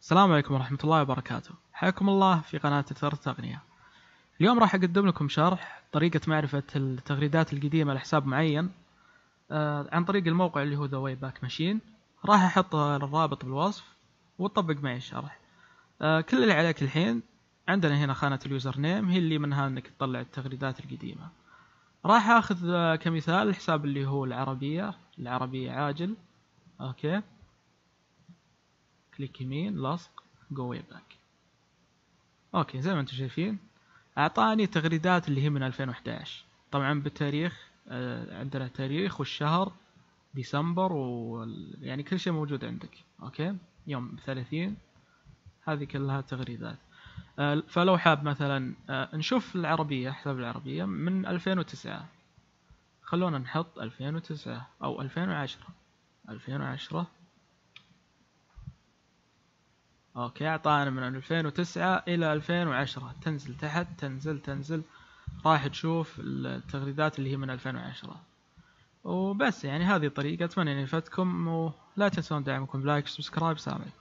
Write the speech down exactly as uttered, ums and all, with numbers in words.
السلام عليكم ورحمة الله وبركاته، حياكم الله في قناة ثغرة التقنية. اليوم راح أقدم لكم شرح طريقة معرفة التغريدات القديمة لحساب معين عن طريق الموقع اللي هو The Wayback Machine. راح أحط الرابط بالوصف وتطبق معي الشرح. كل اللي عليك الحين عندنا هنا خانة اليوزر نيم، هي اللي منها إنك تطلع التغريدات القديمة. راح أخذ كمثال الحساب اللي هو العربية العربية عاجل. أوكي، كليك يمين، لصق، جو واي باك. اوكي، زي ما انتم شايفين اعطاني تغريدات اللي هي من ألفين وأحد عشر، طبعا بالتاريخ. عندنا تاريخ والشهر ديسمبر، ويعني كل شيء موجود عندك. اوكي، يوم ثلاثين، هذه كلها تغريدات. فلو حاب مثلا نشوف العربية، حساب العربية من ألفين وتسعة، خلونا نحط ألفين وتسعة او ألفين وعشرة. ألفين وعشرة. اوكي، اعطانا من ألفين وتسعة الى ألفين وعشرة. تنزل تحت، تنزل تنزل، راح تشوف التغريدات اللي هي من ألفين وعشرة وبس. يعني هذه طريقة، اتمنى ان فاتكم، ولا تنسون دعمكم بلايك سبسكرايب. سامعكم.